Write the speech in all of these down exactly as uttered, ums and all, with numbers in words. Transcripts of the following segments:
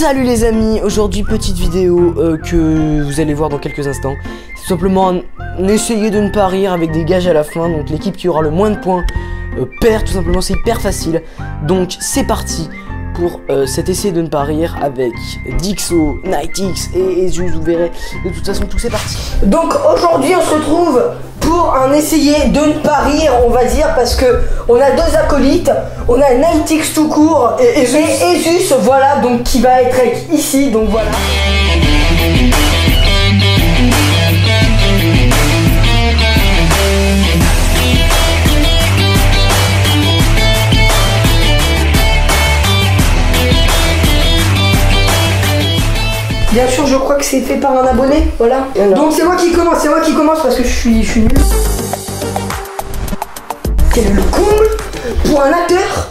Salut les amis, aujourd'hui petite vidéo euh, que vous allez voir dans quelques instants. C'est simplement essayer de ne pas rire avec des gages à la fin. Donc l'équipe qui aura le moins de points euh, perd tout simplement, c'est hyper facile. Donc c'est parti pour euh, cet essai de ne pas rire avec Dixo, NyghtX et Esus, vous verrez. De toute façon tout c'est parti. Donc aujourd'hui on se retrouve pour un essayer de ne pas rire, on va dire, parce que on a deux acolytes, on a NyghtX tout court et Esus. et Esus, voilà, donc qui va être ici, donc voilà. Bien sûr, je crois que c'est fait par un abonné, voilà. Donc c'est moi qui commence, c'est moi qui commence parce que je suis, je suis nul. Quel est le comble pour un acteur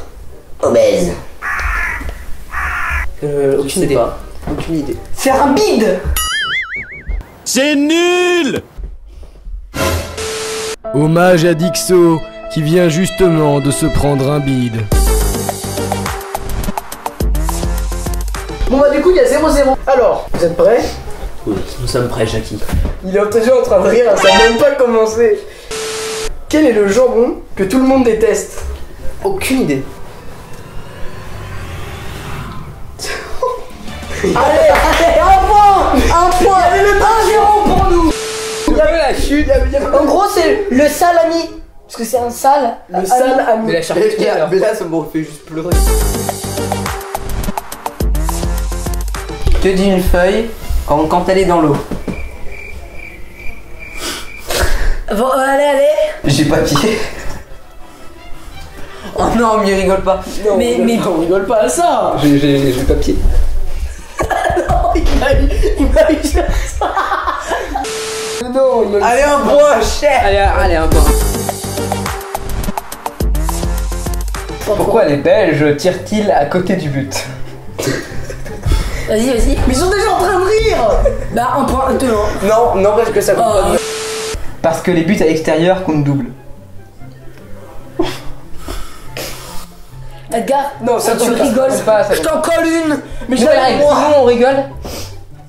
obèse? Euh, aucune idée. Pas. Aucune idée. Faire un bide. C'est nul. Hommage à Dixo qui vient justement de se prendre un bide. Bon bah du coup il y a zéro zéro. Alors, vous êtes prêts? Oui, nous sommes prêts, Jackie. Il est déjà en train de rire, ça n'a même pas commencé. Quel est le jambon que tout le monde déteste? Aucune idée. Allez, allez, un point. Un point. Il y avait le un zéro pour nous. Il y avait la chute, il y avait... En gros c'est le sale ami. Parce que c'est un sale. Le ami. Sale ami. Mais la charcuterie alors. Mais là ça me fait juste pleurer. Que dit une feuille quand, quand elle est dans l'eau? Bon, allez, allez. J'ai papier. Oh non, mais rigole pas. Non, mais, on mais pas, on rigole pas à ça. J'ai papier. Non, il m'a eu, il m'a eu ça. Non, il m'a eu. Allez, un point, cher. Allez, allez, un point. Pourquoi les Belges tirent-ils à côté du but? Vas-y, vas-y. Mais ils sont déjà en train de rire. Bah, un point, deux, un. Non, non, parce que ça compte oh. pas. Parce que les buts à l'extérieur comptent double. Edgar, non, ça tu rigoles pas. Ça je t'en colle une. Mais je t'arrête. Nous, on rigole.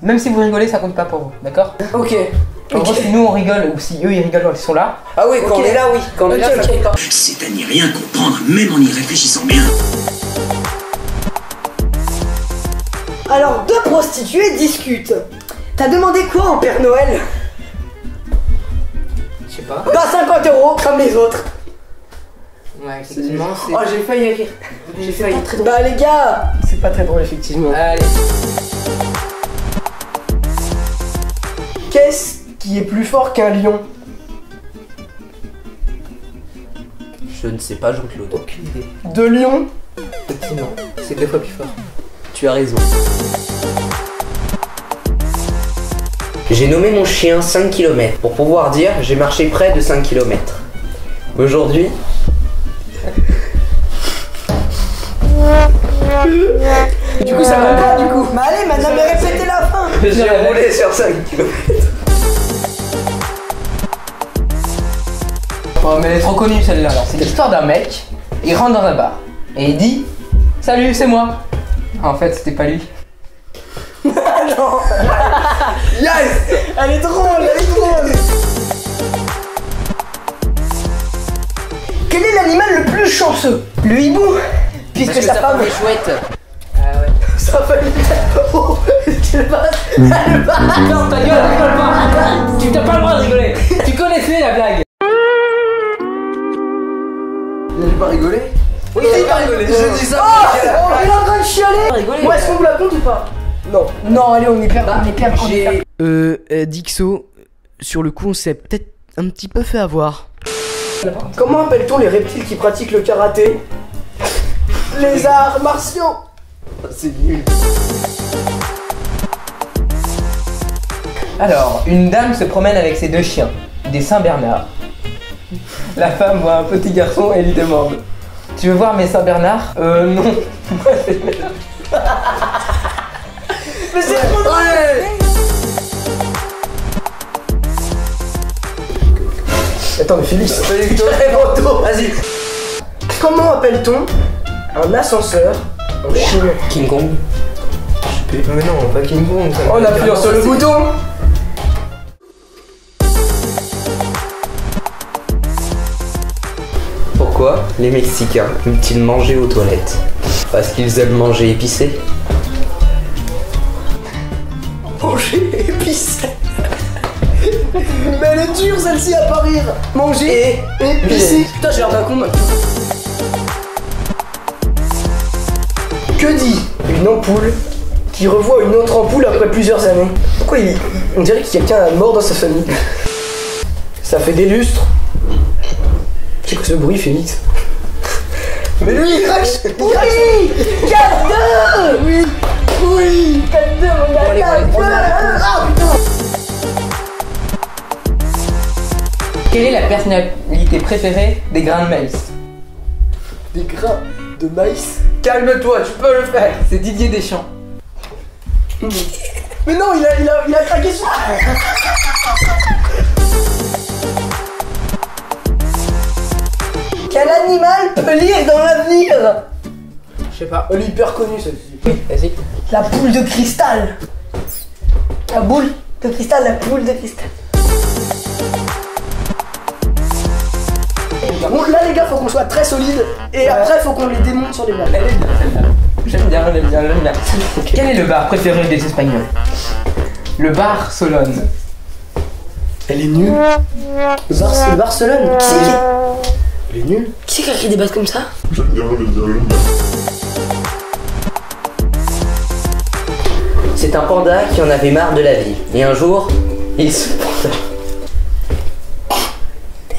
Même si vous rigolez, ça compte pas pour vous, d'accord? Ok. En okay. gros, si nous on rigole ou si eux ils rigolent quand ils sont là. Ah oui, quand okay. on est là, oui. Quand okay, on est là, okay. ça compte pas. C'est à n'y rien comprendre, même en y réfléchissant bien. Alors, deux prostituées discutent. T'as demandé quoi en Père Noël? Je sais pas. Bah cinquante euros, comme les autres. Ouais, effectivement, c'est... Oh, j'ai failli rire. J'ai failli. Pas très drôle. Bah les gars, c'est pas très drôle, effectivement. Allez. Qu'est-ce qui est plus fort qu'un lion? Je ne sais pas, Jean-Claude. Aucune idée. Deux lions? Effectivement, c'est deux fois plus fort. Tu as raison. J'ai nommé mon chien cinq kilomètres pour pouvoir dire j'ai marché près de cinq kilomètres. Aujourd'hui... Du coup ça va pas du coup. Mais allez madame, répétez la fin. J'ai roulé sur cinq kilomètres. Oh mais elle est trop connue celle-là. C'est l'histoire d'un mec, il rentre dans un bar et il dit salut c'est moi. En fait, c'était pas lui. Non. Yes. Elle est drôle, elle est drôle. Quel est l'animal le plus chanceux? Le hibou. Puisque sa femme est chouette. Ah ouais. Sa femme est... Oh, tu le passes. Elle passe. Non, ta gueule, rigole pas. Tu t'as pas le droit de rigoler. Tu connaissais la blague. Il n'avait pas rigolé. Oui, il pas rigolé. Je dis ça. Oh, il est en train de chialer. Moi, est-ce qu'on vous la compte ou pas? Non. Non, allez, on est perdu. On est perdu. Euh, Dixo, sur le coup, on s'est peut-être un petit peu fait avoir. Comment appelle-t-on les reptiles qui pratiquent le karaté? Les arts martiaux. C'est nul. Alors, une dame se promène avec ses deux chiens, des Saint-Bernard. La femme voit un petit garçon et lui demande. Tu veux voir mes Saint-Bernard? Euh, non. Mais c'est trop drôle. Attends, mais Félix, vas-y. Comment appelle-t-on un ascenseur en Chine? King Kong. Putain mais non, pas King Kong. On appuie sur le bouton. Pourquoi les Mexicains aiment-ils manger aux toilettes? Parce qu'ils aiment manger épicé. Manger épicé. Mais elle est dure celle-ci à pas rire. Manger épicé. Putain j'ai l'air d'un con maintenant. Que dit une ampoule qui revoit une autre ampoule après plusieurs années? Pourquoi il... on dirait qu'il y a quelqu'un mort dans sa famille. Ça fait des lustres. C'est quoi ce bruit, Félix? Mais lui, il crache! Oui! quatre deux! Oui! Oui! quatre deux, on a la gueule! Ah putain! Quelle est la personnalité préférée des grains de maïs? Des grains de maïs? Calme-toi, tu peux le faire! C'est Didier Deschamps. Mais non, il a, il a, il a craqué sur... Quel animal peut lire dans l'avenir? Je sais pas, elle est hyper connue celle-ci. Oui, vas-y. La boule de cristal. La boule de cristal, la boule de cristal. Bon, là les gars, faut qu'on soit très solide et ouais. Après faut qu'on les démonte sur les balles. Elle est bien celle-là. J'aime bien, j'aime bien, j'aime bien. Okay. Quel est le bar préféré des Espagnols? Le bar Solone. Elle est nulle. Bar Barcelone. Qui? Elle est nulle. Qui c'est qui a écrit des bases comme ça? J'aime bien, j'aime bien, j'aime bien. C'est un panda qui en avait marre de la vie. Et un jour, il se panda.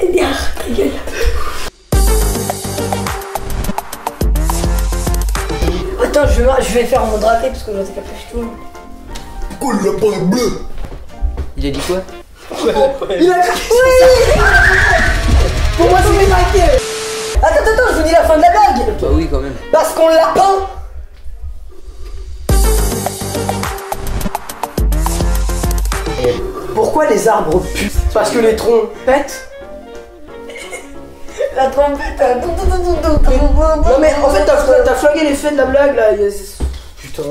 Edgar, ta gueule. Attends, je vais, je vais faire mon drapé parce que j'en sais pas plus tout. Pourquoi il a pas le bleu? Il a dit quoi? Il a dit oui. Pour moi c'est mes inquiets. Attends, attends, je vous dis la fin de la blague. Bah oui quand même. Parce qu'on l'a peint. Et pourquoi les arbres puent? Parce que les trompettes. La trompette. Non mais en fait t'as flingué l'effet de la blague là. Putain.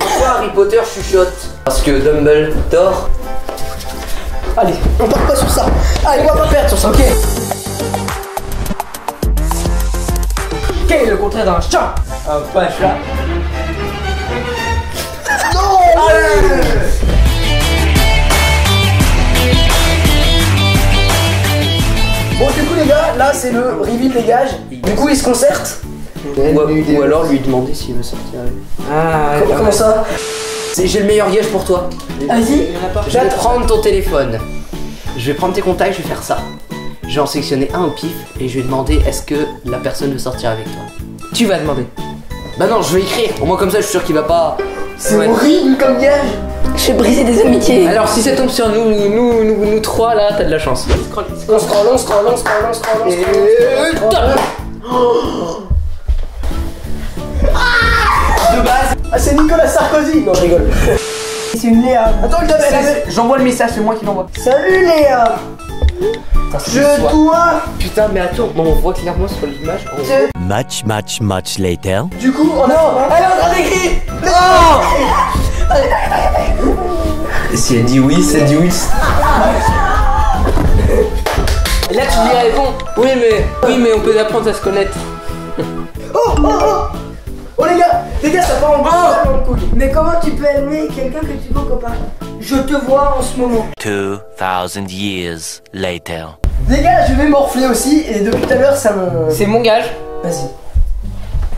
Pourquoi Harry Potter chuchote? Parce que Dumbledore. Allez, on part pas sur ça. Allez, on va pas perdre sur ça, ok. Quel est le contraire d'un chat? Un pas chat. Non. Allez. Bon, du coup, les gars, là, c'est le reveal des gages. Du coup, ils se concertent. Ou, ou, ou alors lui demander s'il veut sortir. Ah, comment, comment ça? J'ai le meilleur gage pour toi. Vas-y. Je vais prendre ton téléphone. Je vais prendre tes contacts, je vais faire ça. Je vais en sélectionner un au pif et je vais demander est-ce que la personne veut sortir avec toi. Tu vas demander. Bah non, je vais écrire. Au moins comme ça, je suis sûr qu'il va pas... C'est ouais. Horrible comme gage. Je vais briser des amitiés. Alors si ça tombe sur nous, nous, nous, nous, nous trois là, t'as de la chance. On scroll, on scroll, on scroll, on scroll, on scroll. De base. Ah c'est Nicolas Sarkozy. Non je rigole. C'est une Léa. Attends le tabelle. J'envoie le message, c'est moi qui l'envoie. Salut Léa. Putain, je dois. Putain mais attends, bon, on voit clairement sur l'image on... je... Much much much later. Du coup on a... Elle est en train d'écrire. Non. Si elle dit oui, si elle dit oui. Et là tu lui réponds. Oui mais... Oui mais on peut apprendre à se connaître. Oh oh oh. Oh les gars, les gars, ça part en bas. Oh mais comment tu peux aimer quelqu'un que tu vois comme ça? Je te vois en ce moment. deux mille years later. Les gars, je vais morfler aussi et depuis tout à l'heure ça me... C'est mon gage. Vas-y.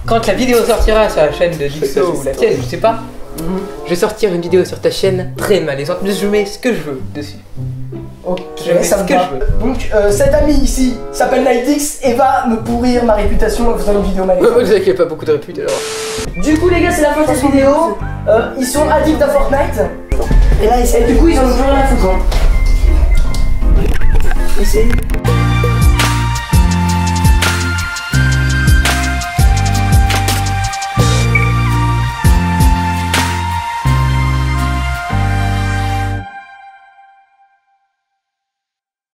Quand la vidéo sortira sur la chaîne de Dixo ou la tienne, je sais pas. Mm-hmm. Je vais sortir une vidéo sur ta chaîne très malaisante, mais je mets ce que je veux dessus. Ok, je mets ça ce que va. Je veux. Donc euh, cet ami ici s'appelle NyghtX et va me pourrir ma réputation en faisant une vidéo malaisante. Vous savez qu'il n'y a pas beaucoup de réputes alors. Du coup les gars, c'est la fin de cette vidéo. Euh, ils sont addicts à Fortnite. Et là, et du coup ils en ont plus rien à foutre. Essayez.